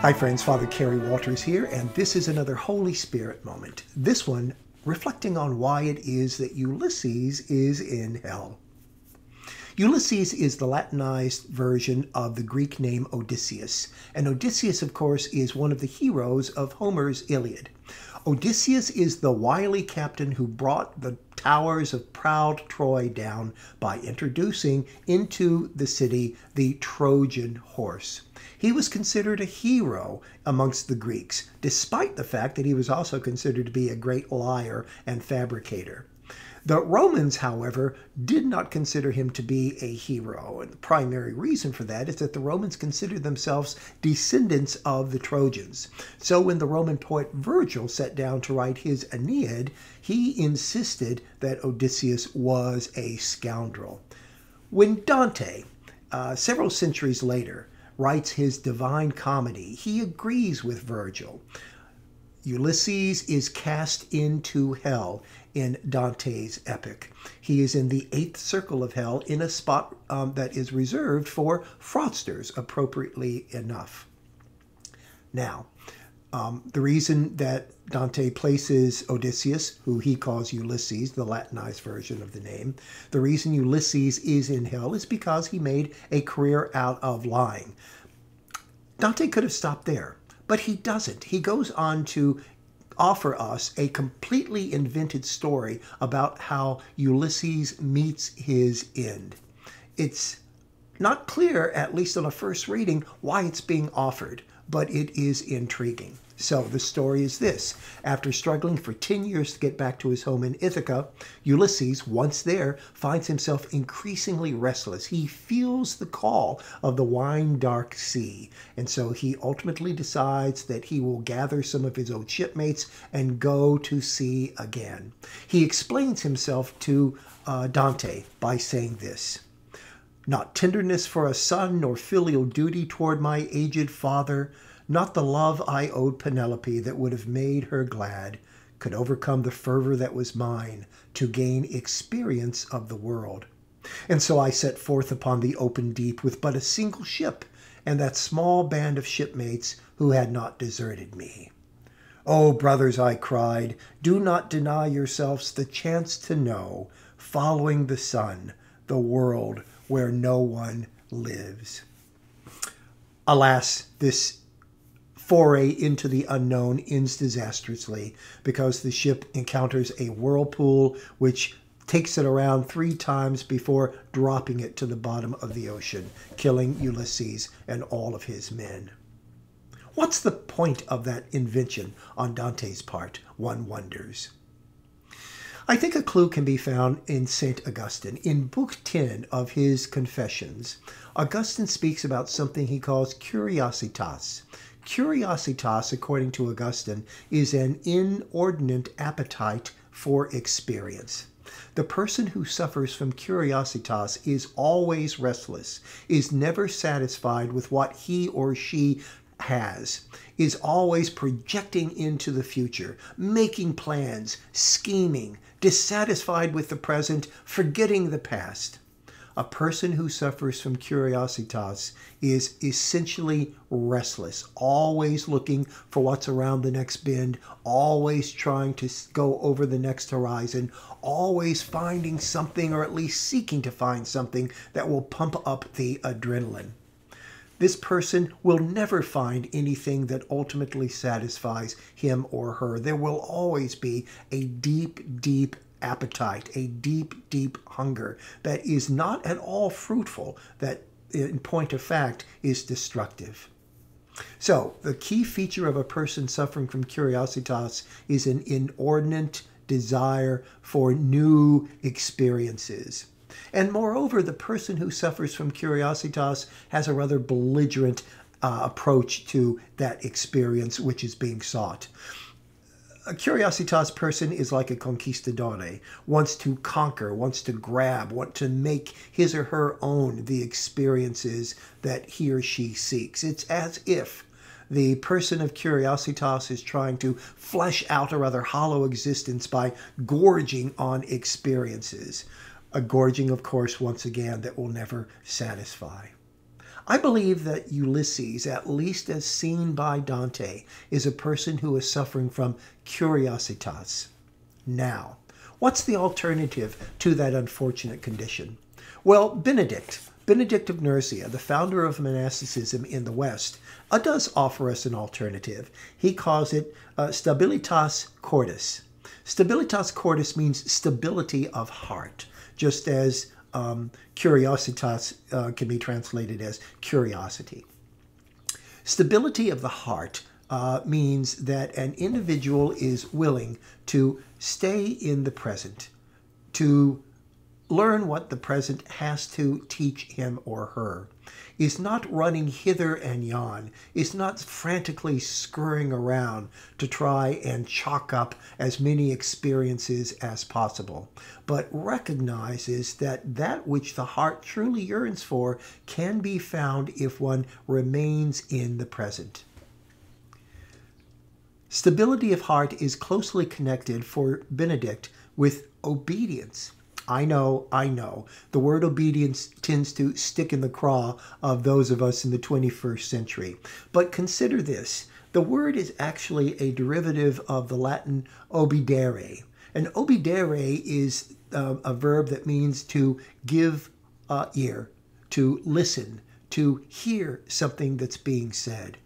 Hi friends, Father Kerry Walters here, and this is another Holy Spirit moment. This one, reflecting on why it is that Ulysses is in hell. Ulysses is the Latinized version of the Greek name Odysseus, and Odysseus, of course, is one of the heroes of Homer's Iliad. Odysseus is the wily captain who brought the towers of proud Troy down by introducing into the city the Trojan horse. He was considered a hero amongst the Greeks, despite the fact that he was also considered to be a great liar and fabricator. The Romans, however, did not consider him to be a hero, and the primary reason for that is that the Romans considered themselves descendants of the Trojans. So when the Roman poet Virgil sat down to write his Aeneid, he insisted that Odysseus was a scoundrel. When Dante, several centuries later, writes his Divine Comedy, he agrees with Virgil. Ulysses is cast into hell in Dante's epic. He is in the 8th circle of hell in a spot that is reserved for fraudsters, appropriately enough. Now, the reason that Dante places Odysseus, who he calls Ulysses, the Latinized version of the name, the reason Ulysses is in hell is because he made a career out of lying. Dante could have stopped there. But he doesn't. He goes on to offer us a completely invented story about how Ulysses meets his end. It's not clear, at least on a first reading, why it's being offered, but it is intriguing. So the story is this. After struggling for 10 years to get back to his home in Ithaca, Ulysses, once there, finds himself increasingly restless. He feels the call of the wine-dark sea, and so he ultimately decides that he will gather some of his old shipmates and go to sea again. He explains himself to Dante by saying this: "Not tenderness for a son, nor filial duty toward my aged father, not the love I owed Penelope that would have made her glad, could overcome the fervor that was mine to gain experience of the world. And so I set forth upon the open deep with but a single ship and that small band of shipmates who had not deserted me. Oh, brothers, I cried, do not deny yourselves the chance to know, following the sun, the world where no one lives." Alas, this foray into the unknown ends disastrously because the ship encounters a whirlpool which takes it around 3 times before dropping it to the bottom of the ocean, killing Ulysses and all of his men. What's the point of that invention on Dante's part, one wonders. I think a clue can be found in St. Augustine. In Book 10 of his Confessions, Augustine speaks about something he calls curiositas. Curiositas, according to Augustine, is an inordinate appetite for experience. The person who suffers from curiositas is always restless, is never satisfied with what he or she has, is always projecting into the future, making plans, scheming, dissatisfied with the present, forgetting the past. A person who suffers from curiositas is essentially restless, always looking for what's around the next bend, always trying to go over the next horizon, always finding something, or at least seeking to find something that will pump up the adrenaline. This person will never find anything that ultimately satisfies him or her. There will always be a deep, deep appetite, a deep, deep hunger that is not at all fruitful, that in point of fact is destructive. So the key feature of a person suffering from curiositas is an inordinate desire for new experiences. And moreover, the person who suffers from curiositas has a rather belligerent approach to that experience which is being sought. A curiositas person is like a conquistador, wants to conquer, wants to grab, wants to make his or her own the experiences that he or she seeks. It's as if the person of curiositas is trying to flesh out a rather hollow existence by gorging on experiences. A gorging, of course, once again, that will never satisfy. I believe that Ulysses, at least as seen by Dante, is a person who is suffering from curiositas. Now, what's the alternative to that unfortunate condition? Well, Benedict of Nursia, the founder of monasticism in the West, does offer us an alternative. He calls it stabilitas cordis. Stabilitas cordis means stability of heart, just as curiositas can be translated as curiosity. Stability of the heart means that an individual is willing to stay in the present, to learn what the present has to teach him or her, is not running hither and yon, is not frantically scurrying around to try and chalk up as many experiences as possible, but recognizes that that which the heart truly yearns for can be found if one remains in the present. Stability of heart is closely connected for Benedict with obedience. I know. The word obedience tends to stick in the craw of those of us in the 21st century. But consider this. The word is actually a derivative of the Latin obedere. And obedere is a verb that means to give ear, to listen, to hear something that's being said.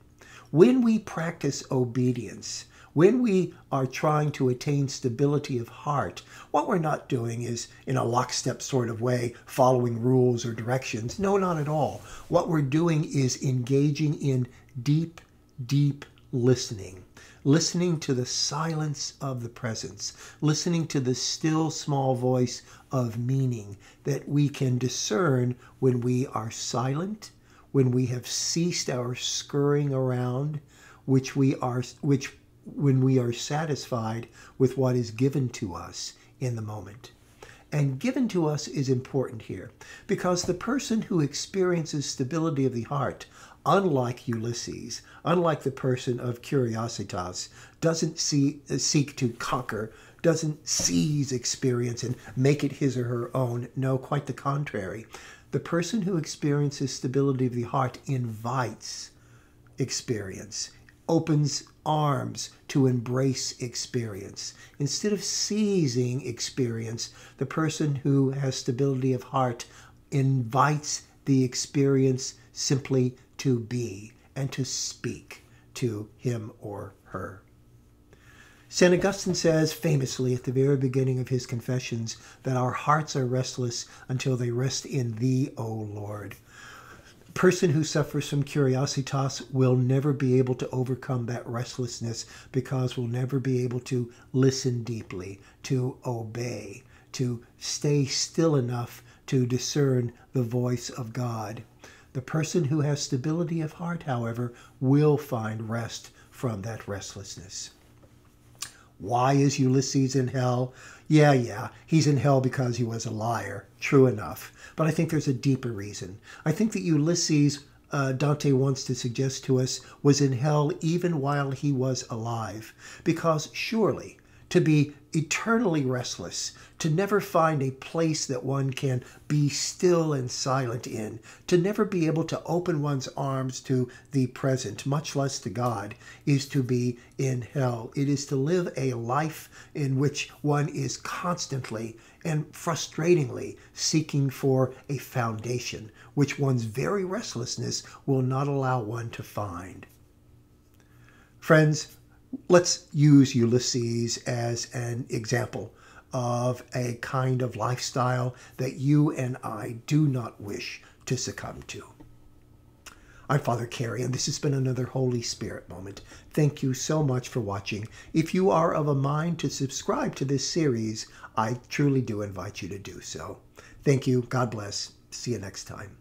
When we practice obedience, when we are trying to attain stability of heart, what we're not doing is, in a lockstep sort of way, following rules or directions. No, not at all. What we're doing is engaging in deep, deep listening. Listening to the silence of the presence. Listening to the still small voice of meaning that we can discern when we are silent, when we have ceased our scurrying around, when we are satisfied with what is given to us in the moment. And given to us is important here, because the person who experiences stability of the heart, unlike Ulysses, unlike the person of curiositas, doesn't seek to conquer, doesn't seize experience and make it his or her own. No, quite the contrary. The person who experiences stability of the heart invites experience, opens arms to embrace experience. Instead of seizing experience, the person who has stability of heart invites the experience simply to be and to speak to him or her. St. Augustine says famously at the very beginning of his Confessions that our hearts are restless until they rest in Thee, O Lord. The person who suffers from curiositas will never be able to overcome that restlessness because we'll never be able to listen deeply, to obey, to stay still enough to discern the voice of God. The person who has stability of heart, however, will find rest from that restlessness. Why is Ulysses in hell? Yeah, he's in hell because he was a liar. True enough. But I think there's a deeper reason. I think that Ulysses, Dante wants to suggest to us, was in hell even while he was alive. Because surely, to be eternally restless, to never find a place that one can be still and silent in, to never be able to open one's arms to the present, much less to God, is to be in hell. It is to live a life in which one is constantly and frustratingly seeking for a foundation, which one's very restlessness will not allow one to find. Friends, let's use Ulysses as an example of a kind of lifestyle that you and I do not wish to succumb to. I'm Father Kerry, and this has been another Holy Spirit Moment. Thank you so much for watching. If you are of a mind to subscribe to this series, I truly do invite you to do so. Thank you. God bless. See you next time.